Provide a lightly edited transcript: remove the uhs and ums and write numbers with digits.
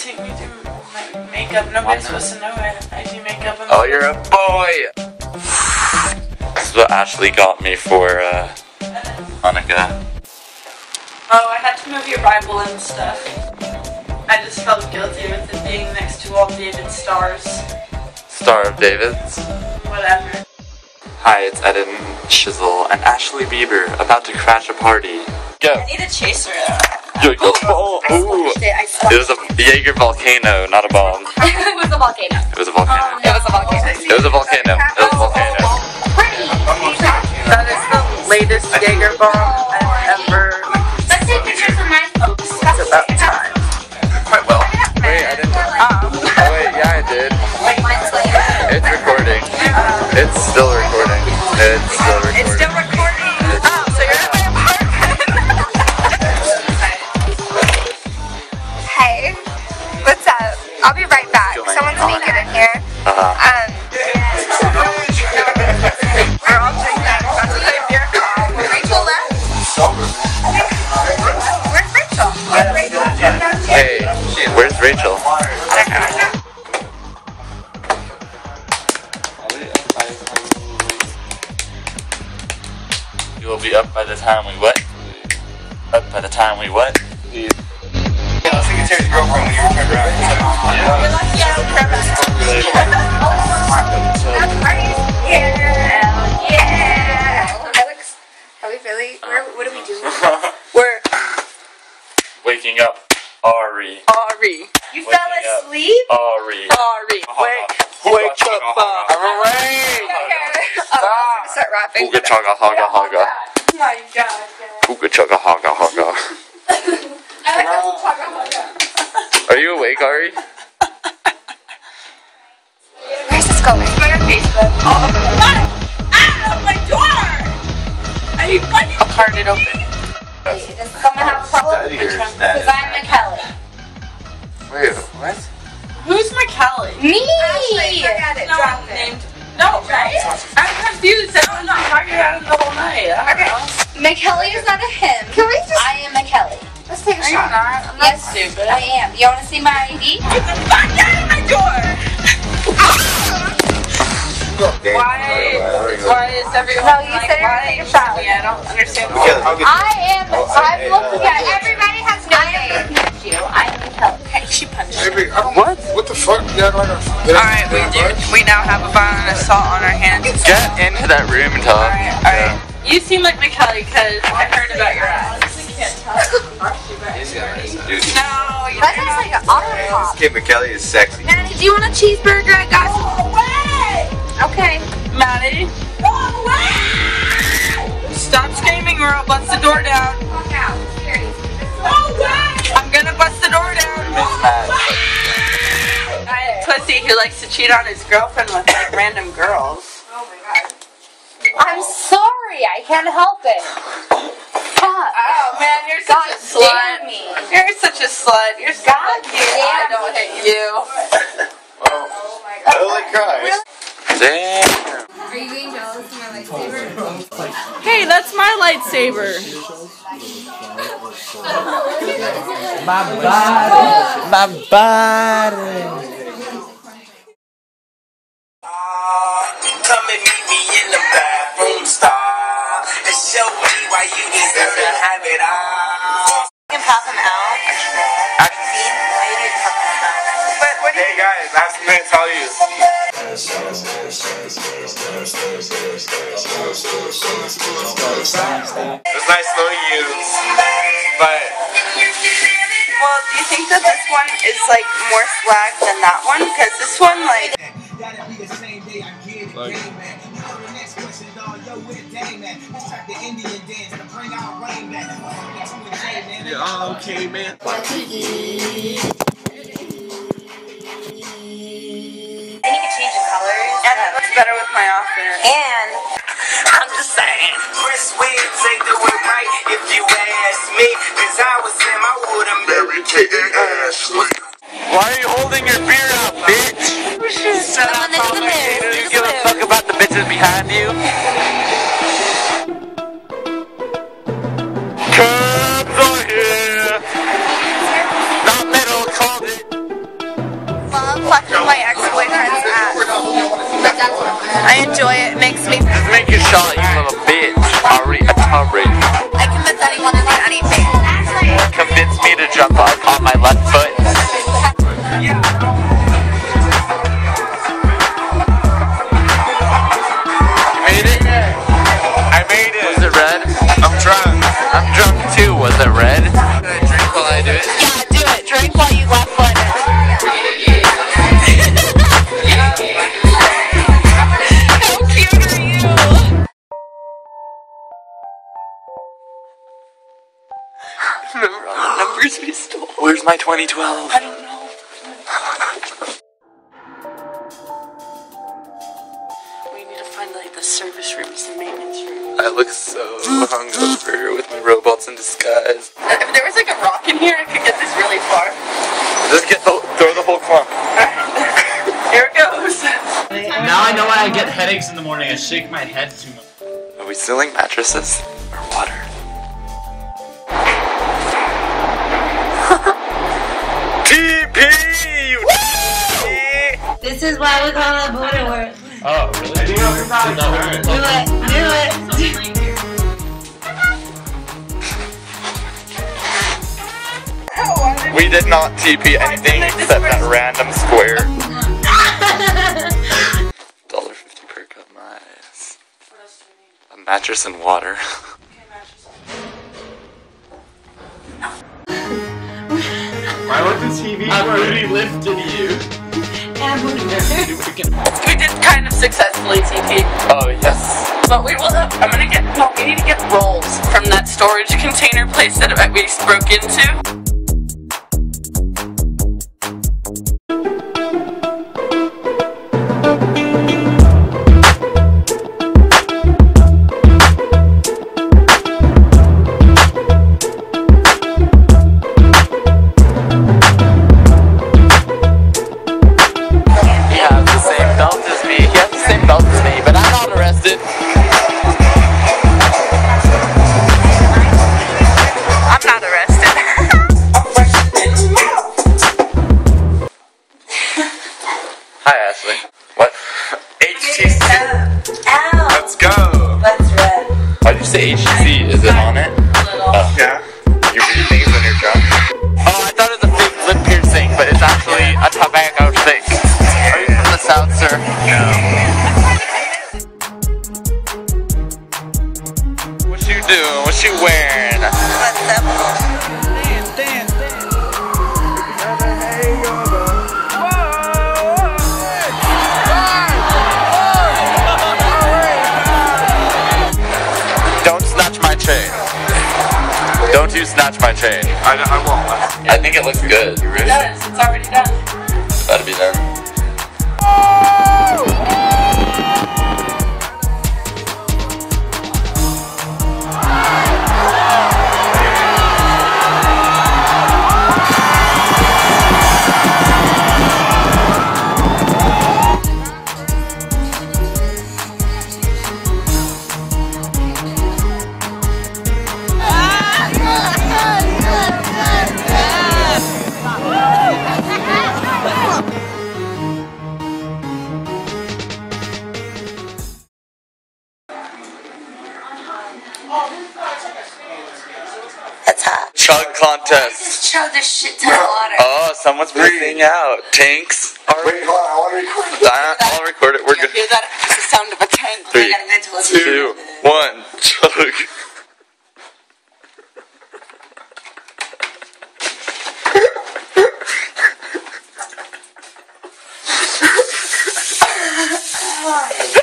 take me to my makeup. Nobody's supposed to know I do makeup. Oh, you're a boy! This is what Ashley got me for Hanukkah. Oh, I had to move your Bible and stuff. I just felt guilty with it being next to all David's stars. Star of David's? Whatever. Hi, it's Eden Shizzle and Ashley Bieber about to crash a party. Go! I need a chaser. Jaeger ball! Ooh! It was a Jaeger volcano, not a bomb. It was a volcano. It was a volcano. It was a volcano. It was a volcano. It was a volcano. That is the latest Jaeger bomb I've ever. Let's take pictures of my folks. It's about time. Quite well. Wait, I didn't. Wait, yeah, I did. It's recording. It's still recording. It's still recording. It's still recording. I'll be right back. Someone's naked in here. We're all doing that. That's a good beer. Rachel left. Where's Rachel? Where's Rachel? Hey, where's Rachel? I don't know. You will be up by the time we what? Up by the time we what? Yeah. I think it's Terry's girlfriend when you return around. We're lucky I don't care about it. Party's here. Yeah. Alex, are we really? What are we doing? We're waking up Ari. Ari. You fell asleep? Ari. Ari. Wake up. I'm awake. Start rapping. Ooga chugga hugga hugga. Oh my god. Ooga chugga hugga hugga. Are you awake, Ari? Where's this going? Oh my door! Are you fucking? I'll card it open. Does someone have problems? Because I'm McKelly. Wait, what? Who's McKelly? Me! Ashley, forget it. Drop it. No, right? I'm confused. I don't know. I'm talking about it the whole night. I don't know. McKelly is not a him. Can we just? I am McKelly. Let's take a shot. I'm not stupid. I am. You want to see my ID? Get the fuck out of my door! Why is everyone like, why is it? Yeah, I don't understand why. I'm looking at everybody has no name. I am help. She punched me. What? What the fuck? Alright, we now have a violent assault on our hands. Get into that room and talk. Alright. You seem like McKelly because I heard about your ass. No, you that sounds like an auto pop. Kate McKelly is sexy. Maddie, do you want a cheeseburger? I got some. No way! Okay. Maddie. No way! Stop screaming or I'll bust the door down. Fuck out. Seriously. No way! I'm gonna bust the door down. No way! I have a pussy who likes to cheat on his girlfriend with like random girls. Oh my god. I'm sorry. I can't help it. Oh man, you're such a slut. You're such a slut. You're so lucky I don't hit you. Oh my god. Holy Christ. Damn. Are you being jealous of my lightsaber? Hey, that's my lightsaber. My body. My body. Come and meet me in the bathroom style and show me why you deserve to have it all. You can pop them out. Hey guys, I have something to tell you. It was nice knowing you, but... Well, do you think that this one is like more swag than that one? Because this one like... Yeah, okay, man. I need to change the colors. And that looks better with my outfit. And I'm just saying, Chris Wade, take the way right if you ask me. Cause I was him, I would've married Kate and Ashley. Why are you holding your beer up, bitch? Shut up, do you give a fuck about the bitches behind you? Comes on here. Not metal, called it. collection of my ex-boyfriend's ass. I enjoy it. It makes me. Just make your shot, you little bitch. Ari Atari. I convince anyone to do anything. Convince me to jump up on my left foot. You made it? I made it. Was it red? I'm drunk. I'm drunk too. Was it red? Can I drink while I do it? Yeah, do it. Drink while you left foot. Remember all the numbers we stole. Where's my 2012? I don't know. We need to find like the service rooms, the maintenance room. I look so hungover with my robots in disguise. If there was like a rock in here, I could get this really far. Just get the, throw the whole clump. Here it goes. Now I know why I get headaches in the morning. I shake my head too much. Are we stealing mattresses or water? This is why we call it Buddha word. Oh, really? Do it. Do it. Do it. We did not TP anything except that random square. $1.50 per cup mice. A mattress and water. Why was the TV already lifted you? We did kind of successfully TP. Oh yes. But we will have, we need to get rolls from that storage container place that we broke into. Hi, Ashley. What? HTC. Ow. Let's go. That's red. Why'd you say HTC? Is it on it? Oh. Yeah. You read things when you're drunk. Oh, I thought it was a fake lip piercing, but it's actually a tobacco thing. Are you from the South, sir? No. What you doing? What you wearing? What's up? Don't you snatch my chain. I won't. I think it looks good. You ready? Yes, it's already done. It's about to be done. That's hot. Chug contest. Just chug this shit ton of water. Oh, someone's breathing out. Tanks. Wait, hold on. I want to record it. I'll record it. We're good. Hear that? It's the sound of a tank. 3, 2, 1. Chug.